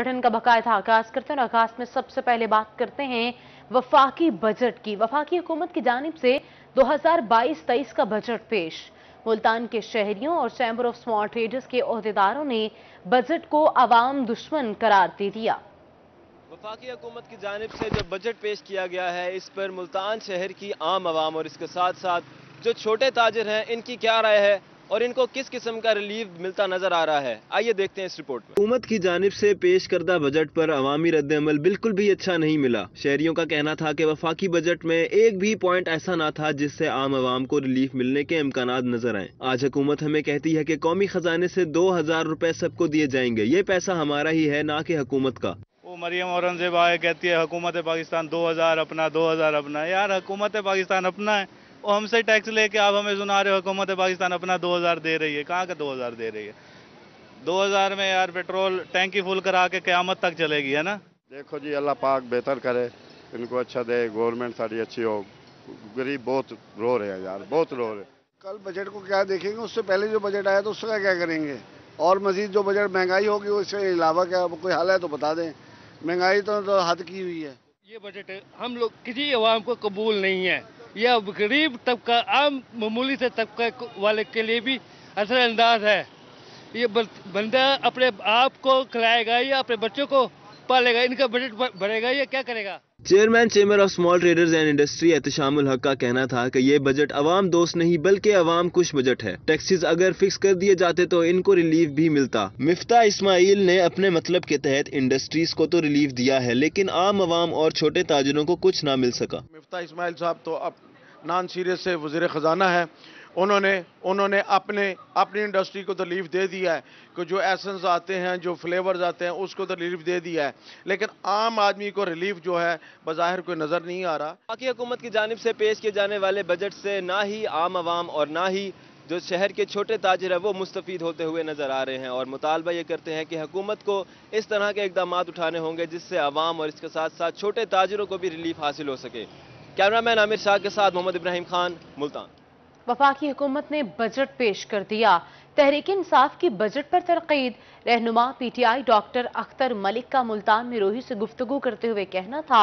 गठन का बाकायदा आगाज करते हैं और आगाज में सबसे पहले बात करते हैं वफाकी बजट की। वफाकी हुकूमत की जानिब से 2022-23 का बजट पेश। मुल्तान के शहरियों और चैम्बर ऑफ स्मॉल ट्रेडर्स के अहदेदारों ने बजट को आवाम दुश्मन करार दे दिया। वफाकी हुकूमत की जानिब से जो बजट पेश किया गया है इस पर मुल्तान शहर की आम आवाम और इसके साथ साथ जो छोटे ताजिर हैं इनकी क्या राय है और इनको किस किस्म का रिलीफ मिलता नजर आ रहा है, आइए देखते हैं इस रिपोर्ट में। हुकूमत की जानिब से पेश करदा बजट पर अवामी रद्द-ए-अमल बिल्कुल भी अच्छा नहीं मिला। शहरियों का कहना था कि वफाकी बजट में एक भी पॉइंट ऐसा ना था जिससे आम आवाम को रिलीफ मिलने के इम्कान नजर आए। आज हुकूमत हमें कहती है कि कौमी खजाने से 2000 रुपए सबको दिए जाएंगे, ये पैसा हमारा ही है ना कि हुकूमत का। वो मरियम औरंगजेब आए कहती है हुकूमत पाकिस्तान 2000 अपना 2000 अपना। यार हुकूमत पाकिस्तान अपना है और हमसे टैक्स लेके आप हमें सुना रहे हो हुकूमत पाकिस्तान अपना 2000 दे रही है। कहाँ का 2000 दे रही है? 2000 में यार पेट्रोल टैंकी फुल करा के क़यामत तक चलेगी, है ना। देखो जी अल्लाह पाक बेहतर करे, इनको अच्छा दे, गवर्नमेंट सारी अच्छी हो। गरीब बहुत रो रहे हैं यार, बहुत रो रहे। कल बजट को क्या देखेंगे, उससे पहले जो बजट आया तो उसका क्या करेंगे? और मजीद जो बजट महंगाई होगी उसके अलावा क्या कोई हल है तो बता दें। महंगाई तो हद की हुई है। ये बजट हम लोग किसी आवाम को कबूल नहीं है। यह गरीब तबका आम मामूली से तबका वाले के लिए भी असरअंदाज है। ये बंदा अपने आप को खिलाएगा या अपने बच्चों को पालेगा? इनका बजट बढ़ेगा या क्या करेगा? Chairman chamber of small traders and industry Ehtemul Haq का कहना था कि ये बजट अवाम दोस्त नहीं बल्कि अवाम कुश बजट है। टैक्सेस अगर फिक्स कर दिए जाते तो इनको रिलीफ भी मिलता। मिफ्ता इस्माइल ने अपने मतलब के तहत इंडस्ट्रीज को तो रिलीफ दिया है लेकिन आम आवाम और छोटे ताजरों को कुछ ना मिल सका। मिफ्ता इस्माइल साहब तो अब नॉन सीरियस से वज़ीर ख़जाना है। उन्होंने अपनी इंडस्ट्री को रिलीफ दे दिया है कि जो एसेंस आते हैं जो फ्लेवर्स आते हैं उसको रिलीफ दे दिया है, लेकिन आम आदमी को रिलीफ जो है बज़ाहिर कोई नज़र नहीं आ रहा। बाकी हुकूमत की जानिब से पेश किए जाने वाले बजट से ना ही आम आवाम और ना ही जो शहर के छोटे ताजिर है वो मुस्तफ़ीद होते हुए नज़र आ रहे हैं और मुतालबा ये करते हैं कि हुकूमत को इस तरह के इक़दाम उठाने होंगे जिससे आवाम और इसके साथ साथ छोटे ताजिरों को भी रिलीफ हासिल हो सके। कैमरामैन आमिर शाह के साथ मोहम्मद इब्राहिम खान, मुल्तान। वफाकी हुकूमत ने बजट पेश कर दिया। तहरीक इंसाफ की बजट पर तरक़ीद। रहनुमा PTI डॉक्टर अख्तर मलिक का मुल्तान में रोही से गुफ्तगू करते हुए कहना था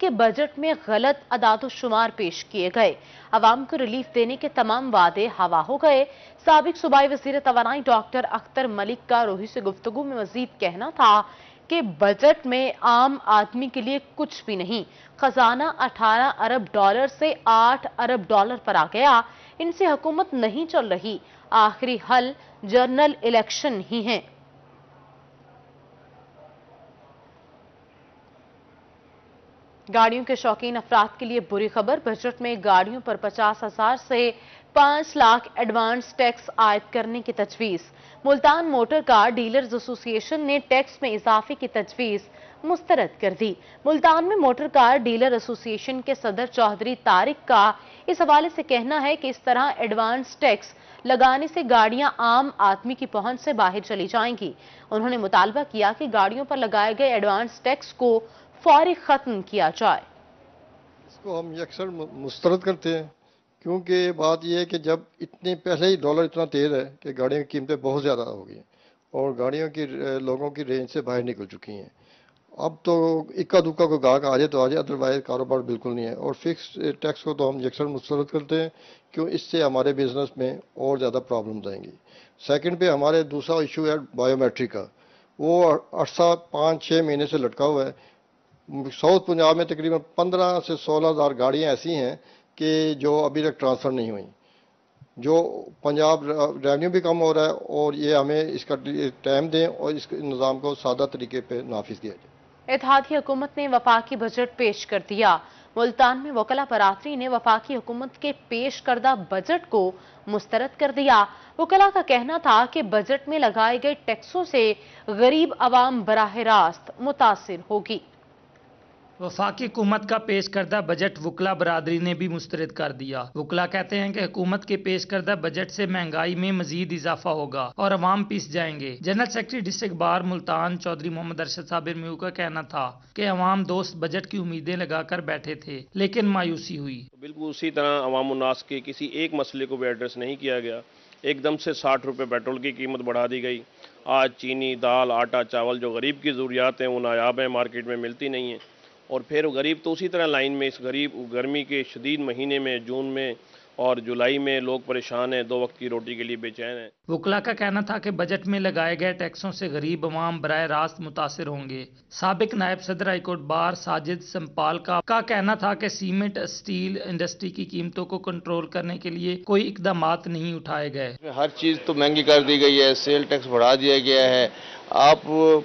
कि बजट में गलत अदाद शुमार पेश किए गए, आवाम को रिलीफ देने के तमाम वादे हवा हो गए। साबिक सूबाई वज़ीर तवानाई डॉक्टर अख्तर मलिक का रोही से गुफ्तगू में मजीद कहना था कि बजट में आम आदमी के लिए कुछ भी नहीं, खजाना 18 अरब डॉलर से 8 अरब डॉलर पर आ गया। इनसे हुकूमत नहीं चल रही, आखिरी हल जनरल इलेक्शन ही है। गाड़ियों के शौकीन अफराद के लिए बुरी खबर। बजट में गाड़ियों पर 50,000 से 5 लाख एडवांस टैक्स आयद करने की तजवीज़। Multan motor car dealers association ने टैक्स में इजाफे की तजवीज़ मुस्तरद कर दी। मुल्तान में मोटर कार डीलर एसोसिएशन के सदर चौधरी तारिक का इस हवाले से कहना है कि इस तरह एडवांस टैक्स लगाने से गाड़ियां आम आदमी की पहुंच से बाहर चली जाएंगी। उन्होंने मुतालबा किया कि गाड़ियों पर लगाए गए एडवांस टैक्स को फौरी खत्म किया जाए। इसको हम अक्सर मुस्तरद करते हैं क्योंकि बात यह है कि जब इतने पहले ही डॉलर इतना तेज है कि गाड़ियों की कीमतें बहुत ज़्यादा हो गई हैं और गाड़ियों की लोगों की रेंज से बाहर निकल चुकी हैं। अब तो इक्का दुक्का कोई ग्राहक आ जाए तो आ जाए, अदरवाइज कारोबार बिल्कुल नहीं है। और फिक्स टैक्स को तो हम अक्सर मुस्तरद करते हैं क्यों इससे हमारे बिजनेस में और ज़्यादा प्रॉब्लम्स आएंगी। सेकंड पे हमारे दूसरा इशू है बायोमेट्रिक का, वो अर्सा 5-6 महीने से लटका हुआ है। साउथ पंजाब में तकरीबन 15 से 16 हज़ार गाड़ियाँ ऐसी हैं कि जो अभी तक ट्रांसफ़र नहीं हुई, जो पंजाब रेवेन्यू भी कम हो रहा है। और ये हमें इसका टाइम दें और इस निज़ाम को सादा तरीके पे नाफिज किया जाए। इत्तेहादी हुकूमत ने वफाकी बजट पेश कर दिया। मुल्तान में वकला बरादरी ने वफाकी हुकूमत के पेश करदा बजट को मुस्तरद कर दिया। वकला का कहना था कि बजट में लगाए गए टैक्सों से गरीब आवाम बराह रास्त मुतासिर होगी। वफाकी हुकूमत का पेश करदा बजट वकला बरादरी ने भी मुस्तरद कर दिया। वकला कहते हैं कि हुकूमत के पेश करदा बजट से महंगाई में मजीद इजाफा होगा और अवाम पीस जाएंगे। General secretary district bar Multan Chaudhry Mohammad Arshad Sabir म्यू का कहना था कि अवाम दोस्त बजट की उम्मीदें लगाकर बैठे थे लेकिन मायूसी हुई। बिल्कुल उसी तरह अवाम उन्नास के किसी एक मसले को भी एड्रेस नहीं किया गया। एकदम से 60 रुपये पेट्रोल की कीमत बढ़ा दी गई आज चीनी, दाल, आटा, चावल जो गरीब की ज़रूरियात हैं वो नायाब हैं, मार्केट में मिलती नहीं हैं। और फिर गरीब तो उसी तरह लाइन में, इस गरीब गर्मी के शदीद महीने में, जून में और जुलाई में लोग परेशान हैं, दो वक्त की रोटी के लिए बेचैन हैं। वकला का कहना था कि बजट में लगाए गए टैक्सों से गरीब अवाम बराह रास्त मुतासर होंगे। साबिक नायब सदर हाईकोर्ट बार साजिद संपाल का कहना था कि सीमेंट स्टील इंडस्ट्री की कीमतों को कंट्रोल करने के लिए कोई इकदाम नहीं उठाए गए। हर चीज़ तो महंगी कर दी गई है, सेल टैक्स बढ़ा दिया गया है। आप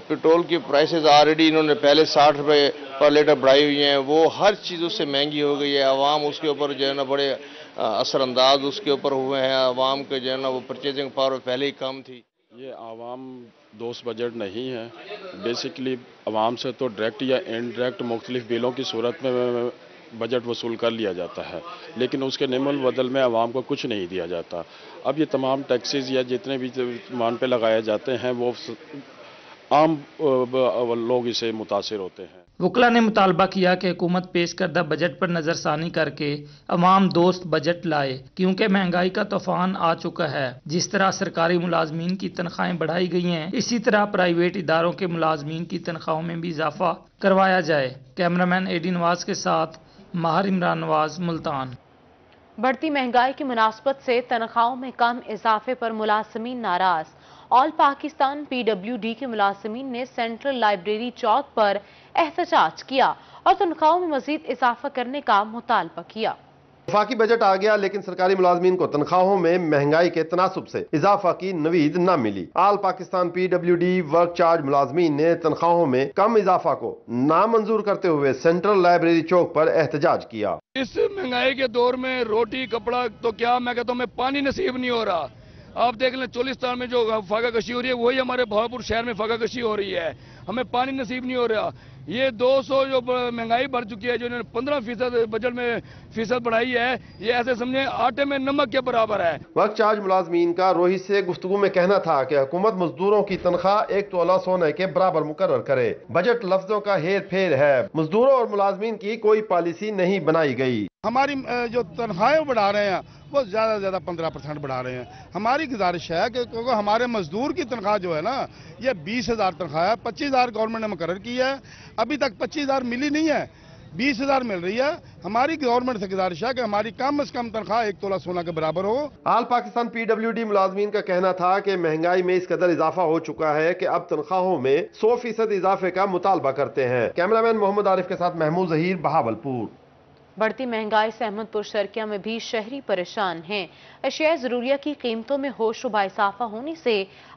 पेट्रोल की प्राइसेस ऑलरेडी इन्होंने पहले 60 रुपये पर लीटर बढ़ाई हुई हैं, वो हर चीज़ उससे महंगी हो गई है। आवाम उसके ऊपर जो है ना बड़े असरअंदाज उसके ऊपर हुए हैं। आवाम के जो है ना वो परचेजिंग पावर पहले ही कम थी। ये आवाम दोस्त बजट नहीं है। बेसिकली आवाम से तो डायरेक्ट या इनडायरेक्ट मुख्तलिफ बिलों की सूरत में बजट वसूल कर लिया जाता है, लेकिन उसके निमल बदल में आवाम को कुछ नहीं दिया जाता। अब ये तमाम टैक्सेस या जितने भी मान पे लगाए जाते हैं वो आम लोग इसे मुतासिर होते हैं। वकला ने मुतालबा किया कि हुकूमत पेश करदा बजट पर नज़रसानी करके अवाम दोस्त बजट लाए, क्योंकि महंगाई का तूफान आ चुका है। जिस तरह सरकारी मुलाजमीन की तनख्वाहें बढ़ाई गई हैं, इसी तरह प्राइवेट इदारों के मुलाजमीन की तनख्वाहों में भी इजाफा करवाया जाए। कैमरामैन एडी नवाज के साथ माहिर इमरान नवाज, मुल्तान। बढ़ती महंगाई की मुनासबत से तनख्वाहों में कम इजाफे पर मुलाजमीन नाराज। ऑल पाकिस्तान PWD के मुलाजमीन ने सेंट्रल लाइब्रेरी चौक पर एहतजाज किया और तनख्वाहों में मजीद इजाफा करने का मुतालबा किया। वफाकी बजट आ गया, लेकिन सरकारी मुलाजमीन को तनख्वाहों में महंगाई के तनासब से इजाफा की नवीद न मिली। All Pakistan PWD work charge मुलाजमीन ने तनख्वाहों में कम इजाफा को नामंजूर करते हुए सेंट्रल लाइब्रेरी चौक पर एहतजाज किया। इस महंगाई के दौर में रोटी, कपड़ा तो क्या, मैं कहता हूँ पानी नसीब नहीं हो रहा। आप देख लें चोलिस्तान में जो फाका कशी हो रही है, वही हमारे भावलपुर शहर में फाका कशी हो रही है। हमें पानी नसीब नहीं हो रहा। ये 200 जो महंगाई बढ़ चुकी है, जो इन्होंने 15% बजट में फीसद बढ़ाई है, ये ऐसे समझे आटे में नमक के बराबर है। वर्क चार्ज मुलाजमीन का रोही से गुफ्तगू में कहना था कि हुकूमत मजदूरों की तनख्वाह 1 तोला सोने के बराबर मुकर्रर करे। बजट लफ्जों का हेर फेर है, मजदूरों और मुलाजमीन की कोई पॉलिसी नहीं बनाई गयी। हमारी जो तनख्वाहें बढ़ा रहे हैं वो ज्यादा से ज्यादा 15% बढ़ा रहे हैं। हमारी गुजारिश है कि क्योंकि हमारे मजदूर की तनख्वाह जो है ना, ये 20,000 तनख्वाह है, 25,000 गवर्नमेंट ने मुकर्रर की है, अभी तक 25,000 मिली नहीं है, 20,000 मिल रही है। हमारी गवर्नमेंट से गुजारिश है कि हमारी कम से कम तनख्वाह 1 तोला सोना के बराबर हो। आल पाकिस्तान PWD मुलाजमीन का कहना था कि महंगाई में इस कदर इजाफा हो चुका है कि अब तनख्वाहों में 100% इजाफे का मुतालबा करते हैं। कैमरामैन मोहम्मद आरिफ के साथ महमूद जहीर, बहावलपुर। बढ़ती महंगाई से अहमदपुर शर्किया में भी शहरी परेशान हैं। अशिया ज़रूरिया की कीमतों में होशुबा इजाफा होने से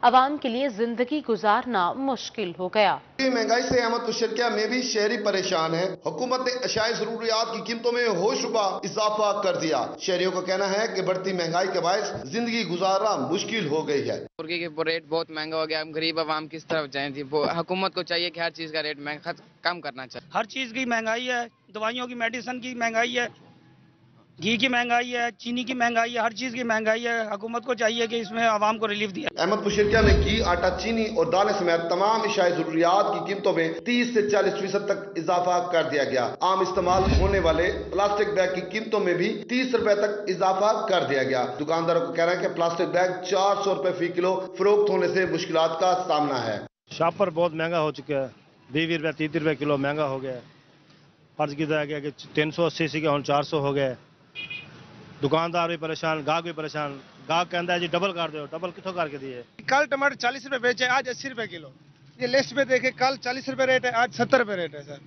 आवाम के लिए जिंदगी गुजारना मुश्किल हो गया। महंगाई से अहमदपुर शर्किया में भी शहरी परेशान हैं। हुकूमत ने अशिया ज़रूरियात की कीमतों में होशुबा इजाफा कर दिया। शहरियों का कहना है कि बढ़ती महंगाई के बायस जिंदगी गुजारना मुश्किल हो गयी है। मुर्गी के रेट बहुत महंगा हो गया। हम गरीब आवाम किस तरफ जाए? हुकूमत को चाहिए कि हर चीज का रेट महंगा कम करना चाहिए। हर चीज की महंगाई है, दवाइयों की, मेडिसिन की महंगाई है, घी की महंगाई है, चीनी की महंगाई है, हर चीज की महंगाई है। हुकूमत को चाहिए कि इसमें आवाम को रिलीफ दिया। अहमदपुर शर्किया में घी, आटा, चीनी और दालें समेत तमाम अशियाए ज़रूरियात की कीमतों में 30 से 40% तक इजाफा कर दिया गया। आम इस्तेमाल होने वाले प्लास्टिक बैग की कीमतों में भी 30 रुपए तक इजाफा कर दिया गया। दुकानदारों को कह रहे हैं कि प्लास्टिक बैग 400 रुपए फी किलो फरोख्त होने से मुश्किल का सामना है। शॉपर बहुत महंगा हो चुका है, 20 रुपए 30 रुपए किलो महंगा हो गया है। फर्ज किया गया कि 380 के हम 400 हो गए। दुकानदार भी परेशान, गाहक भी परेशान। गाहक कहता है जी डबल कर दो, डबल कितों करके दिए। कल टमाटर 40 रुपए बेचे, आज 80 रुपए किलो। ये लिस्ट में देखे कल 40 रुपए रेट है, आज 70 रुपए रेट है। सर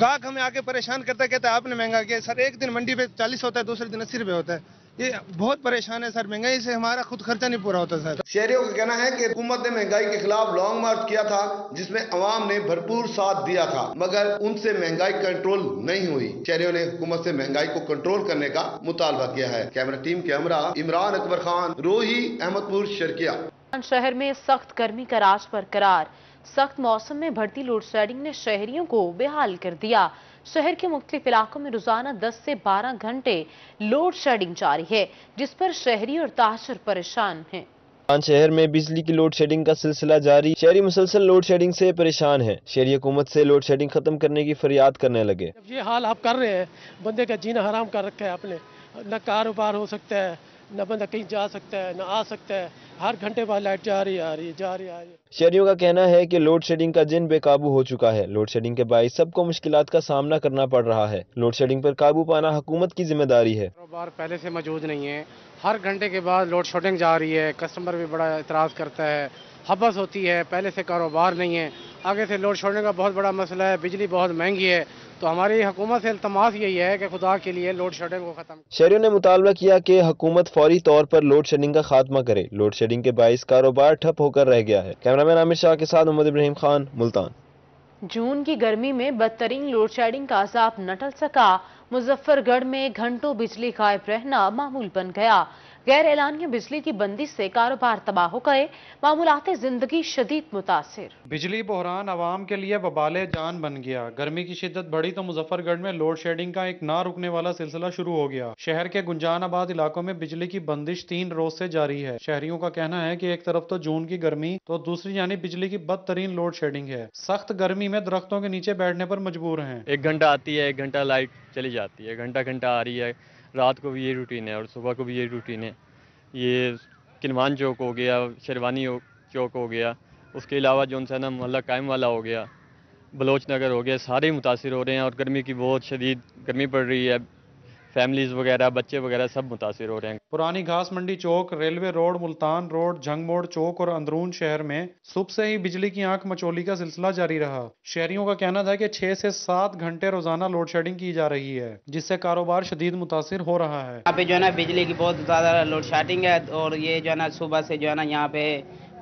गाहक हमें आके परेशान करता है, कहता है आपने महंगा किया। सर एक दिन मंडी पे 40 होता है, दूसरे दिन 80 रुपए होता है। ये बहुत परेशान है सर, महंगाई से हमारा खुद खर्चा नहीं पूरा होता सर। शहरियों का कहना है कि हुकूमत ने महंगाई के खिलाफ लॉन्ग मार्च किया था, जिसमें अवाम ने भरपूर साथ दिया था, मगर उनसे महंगाई कंट्रोल नहीं हुई। शहरियों ने हुकूमत से महंगाई को कंट्रोल करने का मुतालबा किया है। कैमरा टीम के हमरा इमरान अकबर खान, रोही, अहमदपुर शर्किया। शहर में सख्त गर्मी का राज बरकरार। सख्त मौसम में बढ़ती लोड शेडिंग ने शहरियों को बेहाल कर दिया। शहर के मुख्तलिफ इलाकों में रोजाना 10 से 12 घंटे लोड शेडिंग जारी है, जिस पर शहरी और ताशर परेशान हैं। शहर में बिजली की लोड शेडिंग का सिलसिला जारी। शहरी मुसलसल लोड शेडिंग से परेशान है। शहरी हुकूमत से लोड शेडिंग खत्म करने की फरियाद करने लगे। ये हाल आप कर रहे हैं, बंदे का जीना हराम कर रखा है आपने। न कारोबार हो सकता है, ना बंदा कहीं जा सकता है ना आ सकता है, हर घंटे बाद लाइट जा रही आ रही। शहरियों का कहना है कि लोड शेडिंग का जिन बेकाबू हो चुका है। लोड शेडिंग के बायस सबको मुश्किलात का सामना करना पड़ रहा है। लोड शेडिंग पर काबू पाना हुकूमत की जिम्मेदारी है। कारोबार पहले से मौजूद नहीं है, हर घंटे के बाद लोड शेडिंग जा रही है। कस्टमर भी बड़ा एतराज करता है, हबस होती है, पहले से कारोबार नहीं है, आगे से लोड शेडिंग का बहुत बड़ा मसला है। बिजली बहुत महंगी है, तो हमारी हुकूमत से इल्तमास यही है कि खुदा के लिए लोड शेडिंग को खत्म। शहरियों ने मुतालबा किया कि हुकूमत फौरी तौर पर लोड शेडिंग का खात्मा करे। लोड शेडिंग के बायस कारोबार ठप होकर रह गया है। कैमरामैन आमिर शाह के साथ मोहम्मद इब्राहिम खान, मुल्तान। जून की गर्मी में बदतरीन लोड शेडिंग का अज़ाब न टल सका। मुजफ्फरगढ़ में घंटों बिजली गायब रहना मामूल बन गया। गैर ऐलानी बिजली की बंदी से कारोबार तबाह हो गए, मामूलात जिंदगी शदीद मुतासिर। बिजली बहरान आवाम के लिए वबाले जान बन गया। गर्मी की शिद्दत बढ़ी तो मुजफ्फरगढ़ में लोड शेडिंग का एक ना रुकने वाला सिलसिला शुरू हो गया। शहर के गुंजान आबाद इलाकों में बिजली की बंदिश 3 रोज से जारी है। शहरियों का कहना है कि एक तरफ तो जून की गर्मी तो दूसरी यानी बिजली की बदतरीन लोड शेडिंग है। सख्त गर्मी में दरख्तों के नीचे बैठने पर मजबूर हैं। 1 घंटा आती है, 1 घंटा लाइट चली जाती है, घंटा आ रही है। रात को भी ये रूटीन है और सुबह को भी ये रूटीन है। ये किलवान चौक हो गया, शेरवानी चौक हो गया, उसके अलावा जो उनसा ना मोहल्ला कायम वाला हो गया, बलोच नगर हो गया, सारे मुतासिर हो रहे हैं। और गर्मी की बहुत शदीद गर्मी पड़ रही है। फैमिलीज वगैरह, बच्चे वगैरह सब मुतासिर हो रहे हैं। पुरानी घास मंडी चौक, रेलवे रोड, मुल्तान रोड, जंग मोड़ चौक और अंदरून शहर में सुबह से ही बिजली की आंख मचोली का सिलसिला जारी रहा। शहरियों का कहना था कि 6 से 7 घंटे रोजाना लोड शेडिंग की जा रही है, जिससे कारोबार शदीद मुतासिर हो रहा है। यहाँ पे जो है ना बिजली की बहुत ज्यादा लोड शेडिंग है और ये जो है ना सुबह से जो है ना यहाँ पे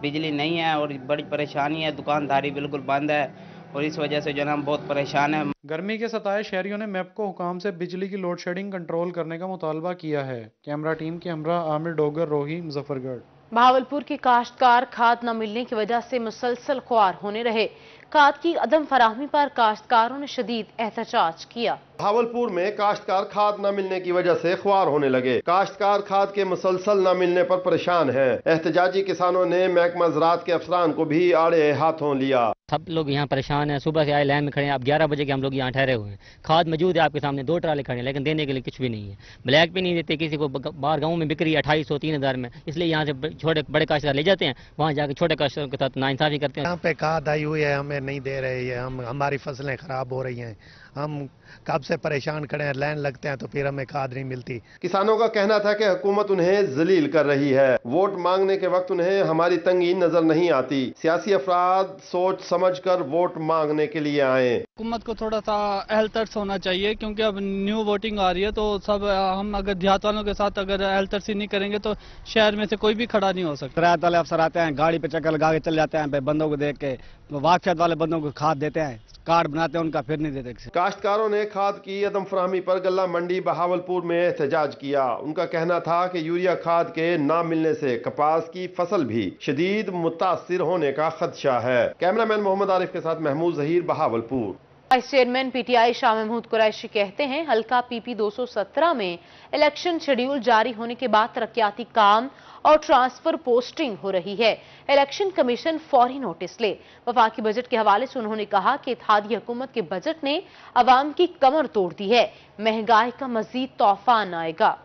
बिजली नहीं है और बड़ी परेशानी है। दुकानदारी बिल्कुल बंद है और इस वजह से जो हम बहुत परेशान हैं। गर्मी के सताए शहरियों ने मैपको हुकाम से बिजली की लोड शेडिंग कंट्रोल करने का मुतालबा किया है। कैमरा टीम के हमरा आमिर डोगर, रोही, मुजफ्फरगढ़। बहावलपुर के काश्तकार खाद न मिलने की वजह से मुसलसल ख्वार होने रहे। खाद की अदम फराहमी पर काश्तकारों ने शदीद एहतजाज किया। बहावलपुर में काश्तकार खाद न मिलने की वजह से ख्वार होने लगे। काश्तकार खाद के मुसलसल न मिलने पर परेशान हैं। एहतजाजी किसानों ने महकमा ज़राअत के अफसरान को भी आड़े हाथों लिया। सब लोग यहाँ परेशान हैं, सुबह से आए लाइन में खड़े हैं। अब 11 बजे के हम लोग यहाँ ठहरे हुए हैं। खाद मौजूद है आपके सामने, 2 ट्राले खड़े हैं, लेकिन देने के लिए कुछ भी नहीं है। ब्लैक भी नहीं देते, किसी को बाहर गाँव में बिक्री 2800 3000 में, इसलिए यहाँ से छोटे बड़े काश्तकार ले जाते हैं, वहाँ जाकर छोटे काश्तकारों के साथ नाइंसाफी करते हैं। यहाँ पे खाद आई हुई है, हमें नहीं दे रही है, हम हमारी फसलें खराब हो रही हैं। हम कब से परेशान खड़े हैं, लाइन लगते हैं तो फिर हमें खाद नहीं मिलती। किसानों का कहना था कि हुकूमत उन्हें जलील कर रही है। वोट मांगने के वक्त उन्हें हमारी तंगी नजर नहीं आती। सियासी अफराद सोच समझ कर वोट मांगने के लिए आए। हुकूमत को थोड़ा सा अहलतर्स होना चाहिए, क्योंकि अब न्यू वोटिंग आ रही है तो सब हम अगर देहात वालों के साथ अगर अहलतर्सी नहीं करेंगे तो शहर में से कोई भी खड़ा नहीं हो सकता। देहात वाले अफसर आते हैं, गाड़ी पे चक्कर लगा के चले जाते हैं, बंदों को देख के वाकफियत वाले बंदों को खाद देते हैं, कार्ड बनाते हैं उनका, फिर नहीं देते। काश्तकारों ने खाद की अदम फराहमी पर गल्ला मंडी बहावलपुर में एहतजाज किया। उनका कहना था कि यूरिया खाद के ना मिलने से कपास की फसल भी शदीद मुतासिर होने का खदशा है। कैमरामैन मोहम्मद आरिफ के साथ Mahmood Zaheer, Bahawalpur. Vice chairman PTI Shah Mahmood Qureshi कहते हैं हल्का PP 217 में इलेक्शन शेड्यूल जारी होने के बाद तरक्याती काम और ट्रांसफर पोस्टिंग हो रही है। इलेक्शन कमीशन फौरी नोटिस ले। वफाकी बजट के हवाले से उन्होंने कहा कि इत्तेहादी हुकूमत के बजट ने अवाम की कमर तोड़ दी है, महंगाई का मजीद तूफान आएगा।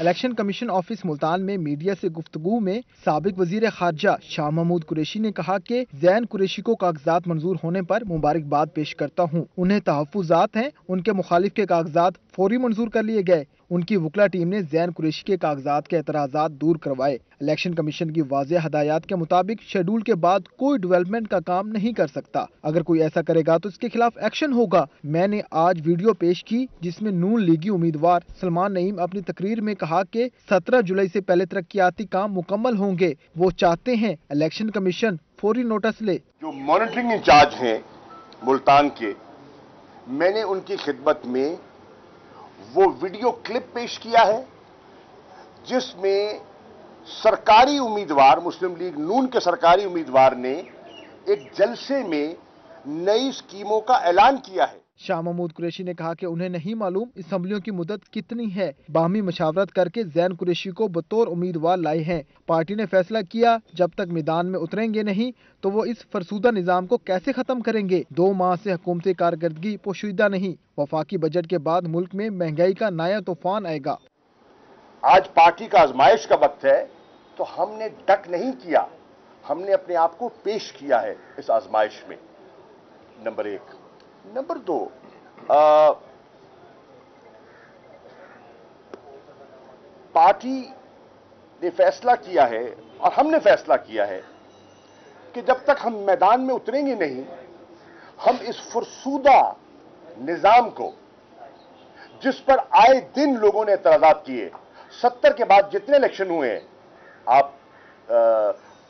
इलेक्शन कमीशन ऑफिस मुल्तान में मीडिया से गुफ्तगू में साबिक वजीर खारजा शाह महमूद कुरैशी ने कहा कि जैन कुरैशी को कागजात मंजूर होने पर मुबारकबाद पेश करता हूँ। उन्हें तहफ़्फ़ुज़ात हैं। उनके मुखालिफ के कागजात फौरी मंजूर कर लिए गए। उनकी वकला टीम ने जैन कुरैशी के कागजात के एतराजात दूर करवाए। इलेक्शन कमीशन की वाज़ेह हदायत के मुताबिक शेड्यूल के बाद कोई डेवलपमेंट का काम नहीं कर सकता। अगर कोई ऐसा करेगा तो इसके खिलाफ एक्शन होगा। मैंने आज वीडियो पेश की जिसमें नून लीगी उम्मीदवार सलमान नईम अपनी तकरीर में कहा कि 17 जुलाई से पहले तरक्याती काम मुकम्मल होंगे। वो चाहते हैं इलेक्शन कमीशन फौरी नोटिस ले। जो मॉनिटरिंग इंचार्ज हैं मुल्तान के, मैंने उनकी खिदमत में वो वीडियो क्लिप पेश किया है जिसमें सरकारी उम्मीदवार मुस्लिम लीग नून के सरकारी उम्मीदवार ने एक जलसे में नई स्कीमों का ऐलान किया है। शाह महमूद कुरैशी ने कहा कि उन्हें नहीं मालूम असम्बलियों की मुद्दत कितनी है। बाहमी मशावरत करके जैन कुरैशी को बतौर उम्मीदवार लाए हैं। पार्टी ने फैसला किया जब तक मैदान में उतरेंगे नहीं तो वो इस फरसूदा निज़ाम को कैसे खत्म करेंगे। 2 माह से हुकूमती कारकर्दगी पोशीदा नहीं। वफाकी बजट के बाद मुल्क में महंगाई का नया तूफान आएगा। आज पार्टी का आजमाइश का वक्त है, तो हमने डक नहीं किया, हमने अपने आप को पेश किया है इस आजमाइश में। नंबर एक। नंबर दो, पार्टी ने फैसला किया है और हमने फैसला किया है कि जब तक हम मैदान में उतरेंगे नहीं, हम इस फुरसूदा निज़ाम को जिस पर आए दिन लोगों ने एतराज़ात किए, 70 के बाद जितने इलेक्शन हुए हैं, आप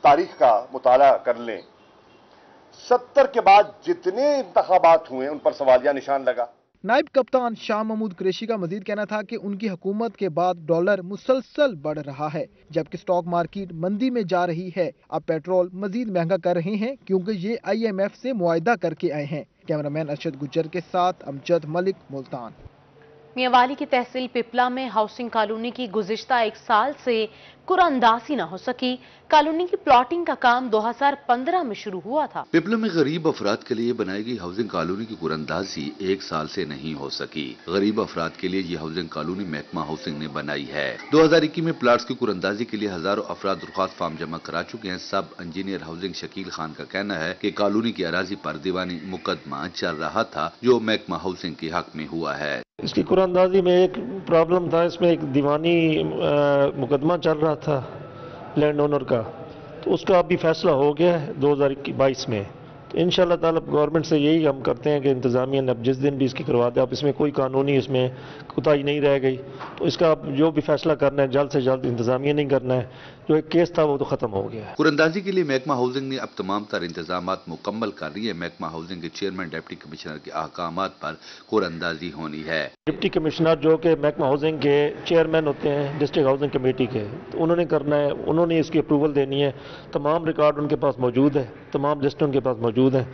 तारीख का मुताला कर लें, 70 के बाद जितने इंतखाबात हुए उन पर सवालिया निशान लगा। नायब कप्तान शाह महमूद कुरैशी का मजीद कहना था कि उनकी हुकूमत के बाद डॉलर मुसलसल बढ़ रहा है, जबकि स्टॉक मार्केट मंदी में जा रही है। अब पेट्रोल मजीद महंगा कर रहे हैं क्योंकि ये IMF से मुआयदा करके आए हैं। कैमरामैन अरशद गुज्जर के साथ अमजद मलिक, मुल्तान। मियांवाली की तहसील पिपला में हाउसिंग कॉलोनी की गुज़िश्ता एक साल से कुरानदासी न हो सकी। कॉलोनी की प्लॉटिंग का काम 2015 में शुरू हुआ था। पिपला में गरीब अफराद के लिए बनाई गई हाउसिंग कॉलोनी की कुरानदासी एक साल से नहीं हो सकी। गरीब अफराद के लिए ये हाउसिंग कॉलोनी महकमा हाउसिंग ने बनाई है। 2021 में प्लाट्स की कुरानदासी के लिए हजारों अफराद दरख्वास्त फॉर्म जमा करा चुके हैं। सब इंजीनियर हाउसिंग शकील खान का कहना है की कॉलोनी की अराजी पर दीवानी मुकदमा चल रहा था जो महकमा हाउसिंग के हक में हुआ है। इसकी कुरानदाजी में एक प्रॉब्लम था, इसमें एक दीवानी मुकदमा चल रहा था लैंड ओनर का, तो उसका अभी फैसला हो गया है 2022 में। तो इंशाल्लाह ताला गवर्नमेंट से यही हम करते हैं कि इंतज़ामिया ने अब जिस दिन भी इसकी करवा दे, अब इसमें कोई कानूनी इसमें कोताही नहीं रह गई, तो इसका जो भी फैसला करना है जल्द से जल्द इंतजामिया नहीं करना है। जो एक केस था वो तो खत्म हो गया है। कुरानदाजी के लिए महकमा हाउसिंग ने अब तमाम तर इंतजामात मुकम्मल कर रही है। महकमा हाउसिंग के चेयरमैन डिप्टी कमिश्नर के अहकामात पर कुरानदाजी होनी है। डिप्टी कमिश्नर जो कि महकमा हाउसिंग के चेयरमैन होते हैं डिस्ट्रिक्ट हाउसिंग कमेटी के, तो उन्होंने करना है, उन्होंने इसकी अप्रूवल देनी है। तमाम रिकॉर्ड उनके पास मौजूद है, तमाम लिस्ट उनके पास मौजूद है।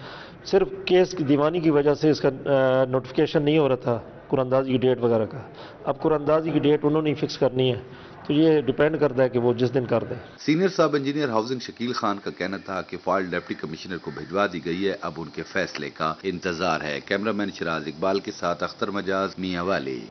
सिर्फ केस की दीवानी की वजह से इसका नोटिफिकेशन नहीं हो रहा था कुरानदाजी की डेट वगैरह का। अब कुरानदाजी की डेट उन्होंने फिक्स करनी है, तो ये डिपेंड करता है कि वो जिस दिन कर दे। सीनियर साहब इंजीनियर हाउसिंग शकील खान का कहना था कि फाइल डिप्टी कमिश्नर को भिजवा दी गई है, अब उनके फैसले का इंतजार है। कैमरामैन शराज इकबाल के साथ अख्तर मजाज, मियांवाली।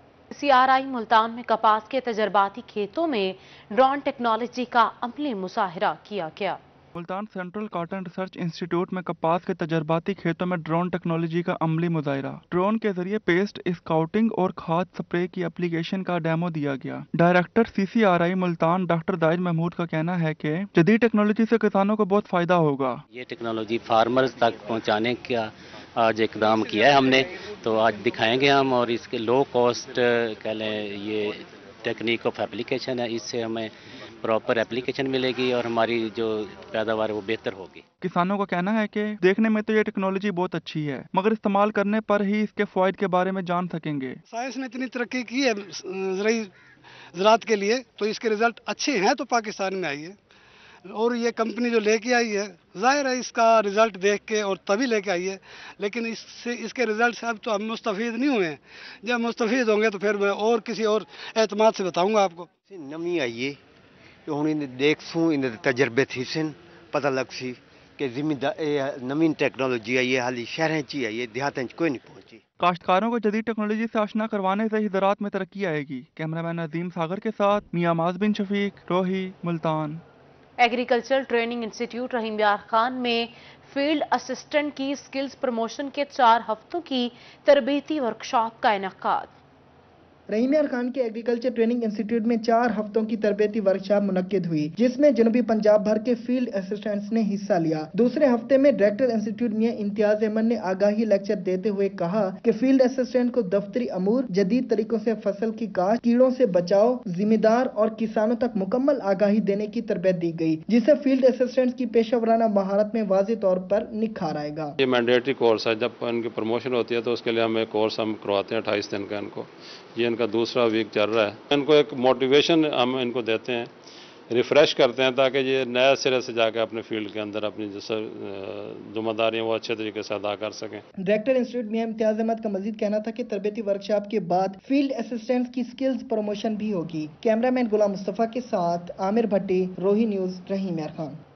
CRI मुल्तान में कपास के तजर्बाती खेतों में ड्रोन टेक्नोलॉजी का अमली मुसाहिरा किया गया। Multan central cotton research institute में कपास के तजर्बाती खेतों में ड्रोन टेक्नोलॉजी का अमली मुजाहिरा। ड्रोन के जरिए पेस्ट, स्काउटिंग और खाद स्प्रे की एप्लीकेशन का डेमो दिया गया। Director CCRI Multan doctor Zahir Mahmood का कहना है कि जदीद टेक्नोलॉजी से किसानों को बहुत फायदा होगा। ये टेक्नोलॉजी फार्मर्स तक पहुँचाने का आज इकदाम किया है हमने, तो आज दिखाएंगे हम। और इसके लो कॉस्ट कह लें ये टेक्निक ऑफ एप्लीकेशन है, इससे हमें प्रॉपर एप्लीकेशन मिलेगी और हमारी जो पैदावार वो बेहतर होगी। किसानों का कहना है कि देखने में तो ये टेक्नोलॉजी बहुत अच्छी है, मगर इस्तेमाल करने पर ही इसके फायदे के बारे में जान सकेंगे। साइंस ने इतनी तरक्की की है ज़राअत के लिए, तो इसके रिजल्ट अच्छे हैं तो पाकिस्तान में आई है, और ये कंपनी जो लेके आई है जाहिर है इसका रिजल्ट देख के और तभी लेके आई है। लेकिन इससे इसके रिजल्ट से अब तो हम मुस्तफ़ीद नहीं हुए हैं। जब मुस्तफ़ीद होंगे तो फिर मैं और किसी और एतमाद से बताऊंगा आपको। नमी आई है तो हम देख सूँ इन तजर्बे थी सन पता लग सी कि जिम्मेदार नवीन टेक्नोलॉजी आई है, हाली शहर ची आई है, देहात कोई नहीं पहुँची। काश्तकारों को जदीद टेक्नोलॉजी से आशना करवाने से ही ज़राअत में तरक्की आएगी। कैमरामैन नदीम सागर के साथ मियांमाज बिन Shafiq, Rohi, Multan. Agricultural training institute Rahim Yar Khan में फील्ड असिस्टेंट की स्किल्स प्रमोशन के 4 हफ्तों की तरबीती वर्कशॉप का इनेकाद। रहीम यार खान के एग्रीकल्चर ट्रेनिंग इंस्टीट्यूट में 4 हफ्तों की तरबेती वर्कशॉप मुनक्किद हुई, जिसमें जनूबी पंजाब भर के फील्ड असिस्टेंट्स ने हिस्सा लिया। दूसरे हफ्ते में डायरेक्टर इंस्टीट्यूट में इम्तियाज अहमद ने आगाही लेक्चर देते हुए कहा कि फील्ड असिस्टेंट को दफ्तरी अमूर, जदीद तरीकों से फसल की काश्त, कीड़ों से बचाव, जिम्मेदार और किसानों तक मुकम्मल आगाही देने की तरबियत दी गई, जिससे फील्ड असिस्टेंट की पेशावराना महारत में वाज़े तौर पर निखार आएगा। ये मैंडेटरी कोर्स है, जब इनकी प्रमोशन होती है तो उसके लिए हमें कोर्स हम करवाते हैं 28 दिन का। इनको ये इनका दूसरा वीक चल रहा है। इनको एक मोटिवेशन हम इनको देते हैं, रिफ्रेश करते हैं, ताकि ये नया सिरे से जाकर अपने फील्ड के अंदर अपनी जो जिम्मेदारियाँ वो अच्छे तरीके से अदा कर सकें। डायरेक्टर इंस्टीट्यूट में इम्तियाज अहमद का मजीद कहना था कि तरबती वर्कशॉप के बाद फील्ड असिस्टेंट की स्किल्स प्रमोशन भी होगी। कैमरामैन गुलाम मुस्तफ़ा के साथ आमिर भट्टी, रोही न्यूज़, रहीम यार खान।